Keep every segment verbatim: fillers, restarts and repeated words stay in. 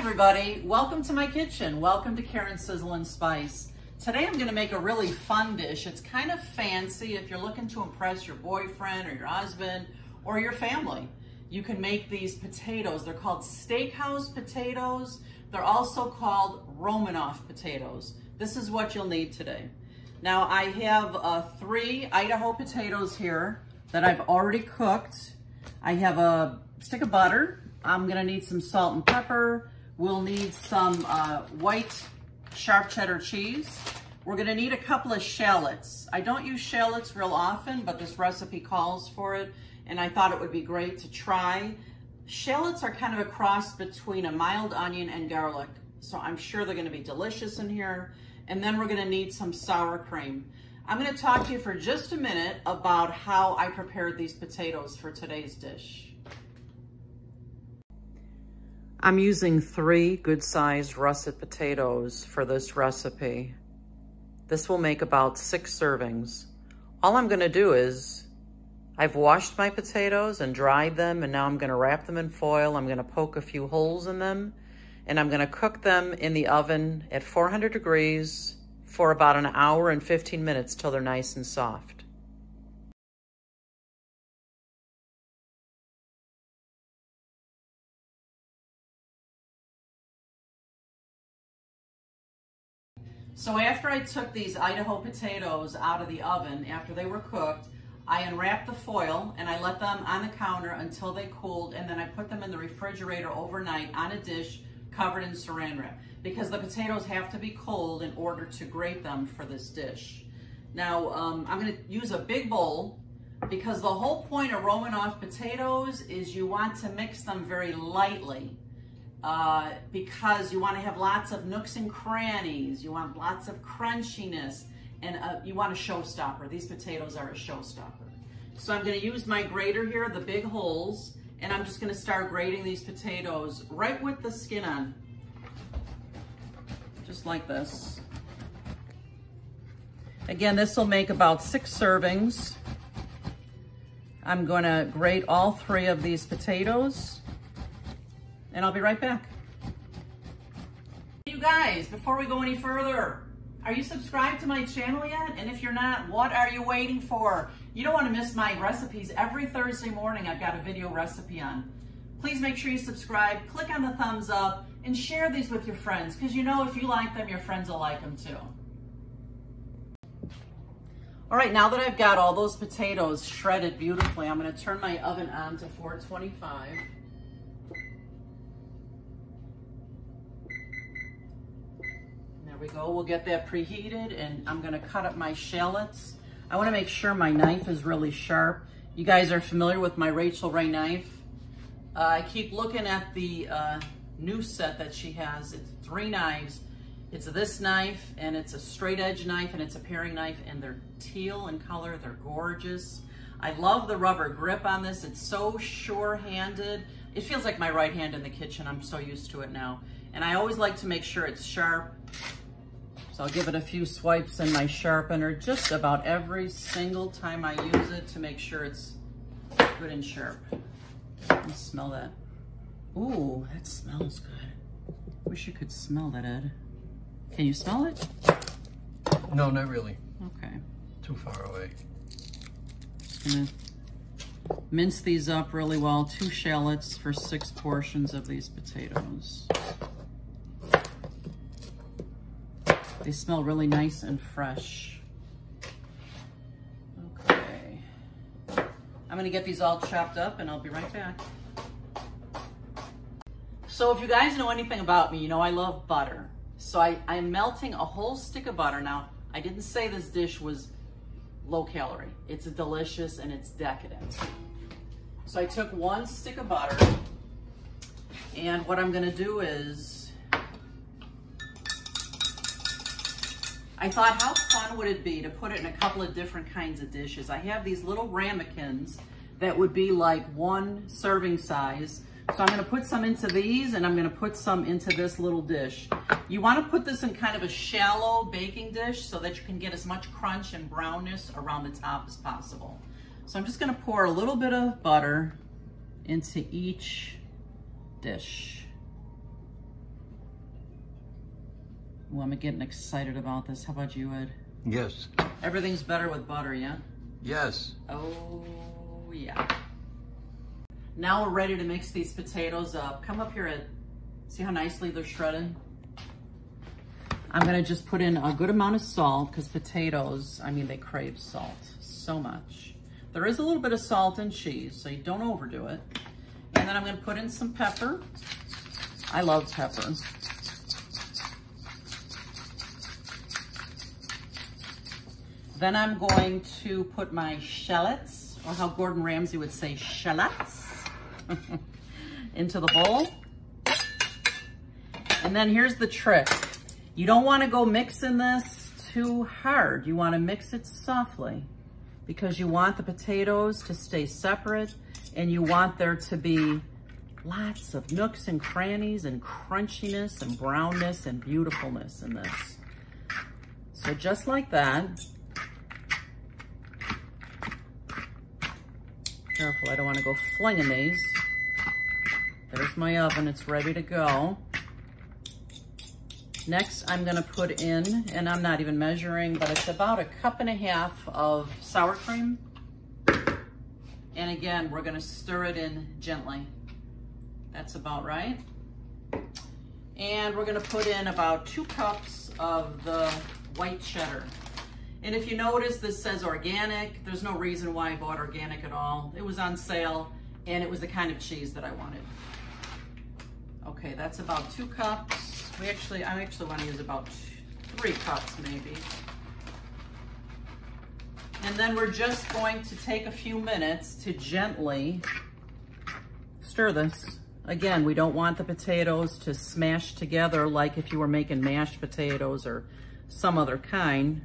Hi everybody, welcome to my kitchen. Welcome to Karen's Sizzle and Spice. Today I'm gonna make a really fun dish. It's kind of fancy if you're looking to impress your boyfriend or your husband or your family. You can make these potatoes. They're called steakhouse potatoes. They're also called Romanoff potatoes. This is what you'll need today. Now I have uh, three Idaho potatoes here that I've already cooked. I have a stick of butter. I'm gonna need some salt and pepper. We'll need some uh, white sharp cheddar cheese. We're gonna need a couple of shallots. I don't use shallots real often, but this recipe calls for it, and I thought it would be great to try. Shallots are kind of a cross between a mild onion and garlic, so I'm sure they're gonna be delicious in here. And then we're gonna need some sour cream. I'm gonna talk to you for just a minute about how I prepared these potatoes for today's dish. I'm using three good-sized russet potatoes for this recipe. This will make about six servings. All I'm gonna do is, I've washed my potatoes and dried them, and now I'm gonna wrap them in foil. I'm gonna poke a few holes in them, and I'm gonna cook them in the oven at four hundred degrees for about an hour and fifteen minutes till they're nice and soft. So after I took these Idaho potatoes out of the oven, after they were cooked, I unwrapped the foil and I let them on the counter until they cooled, and then I put them in the refrigerator overnight on a dish covered in saran wrap, because the potatoes have to be cold in order to grate them for this dish. Now, um, I'm gonna use a big bowl, because the whole point of Romanoff potatoes is you want to mix them very lightly. Uh, because you want to have lots of nooks and crannies, you want lots of crunchiness, and uh, you want a showstopper. These potatoes are a showstopper. So I'm going to use my grater here, the big holes, and I'm just going to start grating these potatoes right with the skin on, just like this. Again, this will make about six servings. I'm going to grate all three of these potatoes, and I'll be right back. You guys, before we go any further, are you subscribed to my channel yet? And if you're not, what are you waiting for? You don't want to miss my recipes. Every Thursday morning, I've got a video recipe on. Please make sure you subscribe, click on the thumbs up, and share these with your friends, because you know if you like them, your friends will like them too. All right, now that I've got all those potatoes shredded beautifully, I'm going to turn my oven on to four twenty-five. We go, we'll get that preheated, and I'm gonna cut up my shallots. I wanna make sure my knife is really sharp. You guys are familiar with my Rachel Ray knife. Uh, I keep looking at the uh, new set that she has. It's three knives. It's this knife, and it's a straight edge knife, and it's a paring knife, and they're teal in color, they're gorgeous. I love the rubber grip on this. It's so sure-handed. It feels like my right hand in the kitchen. I'm so used to it now. And I always like to make sure it's sharp. So I'll give it a few swipes in my sharpener just about every single time I use it to make sure it's good and sharp. Let me smell that. Ooh, that smells good. Wish you could smell that, Ed. Can you smell it? No, not really. Okay. Too far away. Just gonna mince these up really well. Two shallots for six portions of these potatoes. They smell really nice and fresh. Okay. I'm gonna get these all chopped up, and I'll be right back. So if you guys know anything about me, you know I love butter. So I, I'm melting a whole stick of butter. Now, I didn't say this dish was low calorie. It's delicious and it's decadent. So I took one stick of butter, and what I'm gonna do is, I thought, how fun would it be to put it in a couple of different kinds of dishes? I have these little ramekins that would be like one serving size. So I'm gonna put some into these, and I'm gonna put some into this little dish. You wanna put this in kind of a shallow baking dish so that you can get as much crunch and brownness around the top as possible. So I'm just gonna pour a little bit of butter into each dish. Well, I'm getting excited about this. How about you, Ed? Yes. Everything's better with butter, yeah? Yes. Oh, yeah. Now we're ready to mix these potatoes up. Come up here, Ed. See how nicely they're shredded? I'm gonna just put in a good amount of salt because potatoes, I mean, they crave salt so much. There is a little bit of salt in cheese, so you don't overdo it. And then I'm gonna put in some pepper. I love pepper. Then I'm going to put my shallots, or how Gordon Ramsay would say, shallots, into the bowl. And then here's the trick. You don't wanna go mixing this too hard. You wanna mix it softly because you want the potatoes to stay separate and you want there to be lots of nooks and crannies and crunchiness and brownness and beautifulness in this. So just like that. Careful, I don't want to go flinging these. There's my oven, it's ready to go. Next, I'm gonna put in, and I'm not even measuring, but it's about a cup and a half of sour cream. And again, we're gonna stir it in gently. That's about right. And we're gonna put in about two cups of the white cheddar. And if you notice, this says organic. There's no reason why I bought organic at all. It was on sale, and it was the kind of cheese that I wanted. Okay, that's about two cups. We actually, I actually want to use about two, three cups maybe. And then we're just going to take a few minutes to gently stir this. Again, we don't want the potatoes to smash together like if you were making mashed potatoes or some other kind.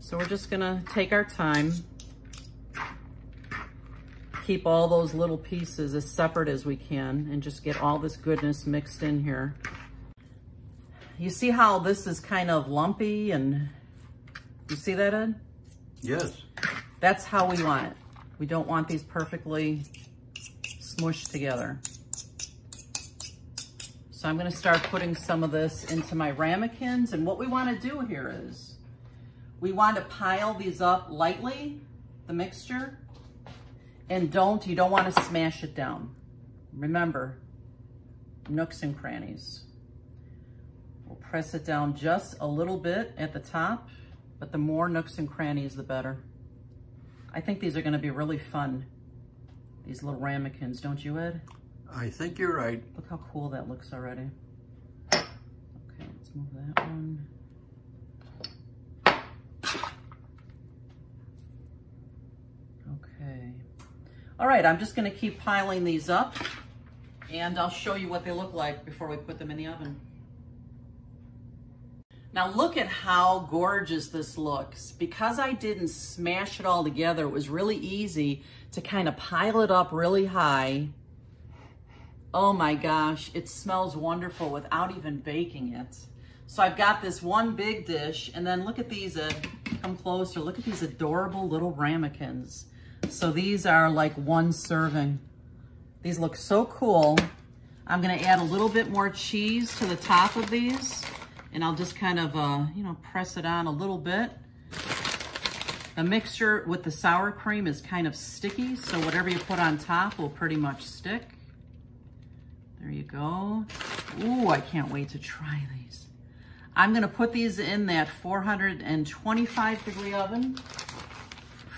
So we're just gonna take our time, keep all those little pieces as separate as we can, and just get all this goodness mixed in here. You see how this is kind of lumpy, and you see that, Ed? Yes. That's how we want it. We don't want these perfectly smooshed together. So I'm gonna start putting some of this into my ramekins, and what we wanna do here is, we want to pile these up lightly, the mixture, and don't, you don't want to smash it down. Remember, nooks and crannies. We'll press it down just a little bit at the top, but the more nooks and crannies, the better. I think these are going to be really fun, these little ramekins, don't you, Ed? I think you're right. Look how cool that looks already. Okay, let's move that one. Okay. All right, I'm just gonna keep piling these up and I'll show you what they look like before we put them in the oven. Now look at how gorgeous this looks. Because I didn't smash it all together, it was really easy to kind of pile it up really high. Oh my gosh, it smells wonderful without even baking it. So I've got this one big dish, and then look at these, Ed, come closer. Look at these adorable little ramekins. So these are like one serving. These look so cool. I'm gonna add a little bit more cheese to the top of these, and I'll just kind of, uh, you know, press it on a little bit. The mixture with the sour cream is kind of sticky, so whatever you put on top will pretty much stick. There you go. Ooh, I can't wait to try these. I'm gonna put these in that four hundred twenty-five degree oven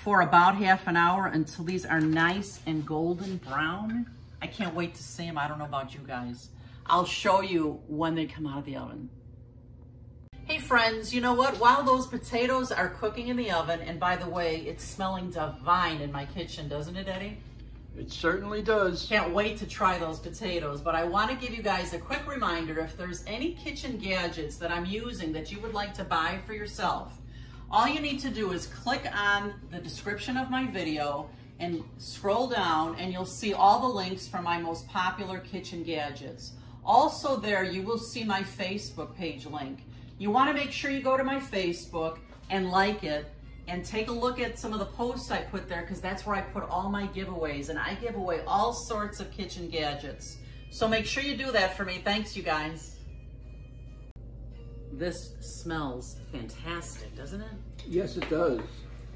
for about half an hour until these are nice and golden brown. I can't wait to see them. I don't know about you guys. I'll show you when they come out of the oven. Hey friends, you know what? While those potatoes are cooking in the oven, and by the way, it's smelling divine in my kitchen, doesn't it, Eddie? It certainly does. Can't wait to try those potatoes, but I want to give you guys a quick reminder. If there's any kitchen gadgets that I'm using that you would like to buy for yourself, all you need to do is click on the description of my video and scroll down, and you'll see all the links for my most popular kitchen gadgets. Also there, you will see my Facebook page link. You want to make sure you go to my Facebook and like it, and take a look at some of the posts I put there, because that's where I put all my giveaways, and I give away all sorts of kitchen gadgets. So make sure you do that for me. Thanks, you guys. This smells fantastic, doesn't it? Yes, it does.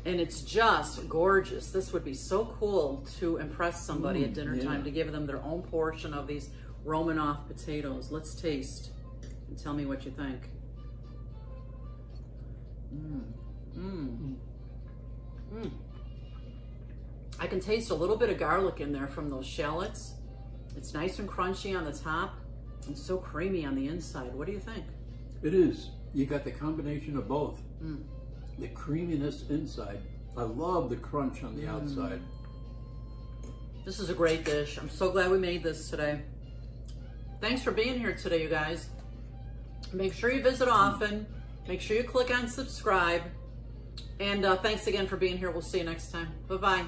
And it's just gorgeous. This would be so cool to impress somebody mm, at dinner yeah. time, to give them their own portion of these Romanoff potatoes. Let's taste and tell me what you think. Mm. Mm. Mm. I can taste a little bit of garlic in there from those shallots. It's nice and crunchy on the top and so creamy on the inside. What do you think? It is. You got the combination of both. Mm. The creaminess inside. I love the crunch on the mm. outside. This is a great dish. I'm so glad we made this today. Thanks for being here today, you guys. Make sure you visit often. Make sure you click on subscribe. And uh, thanks again for being here. We'll see you next time. Bye-bye.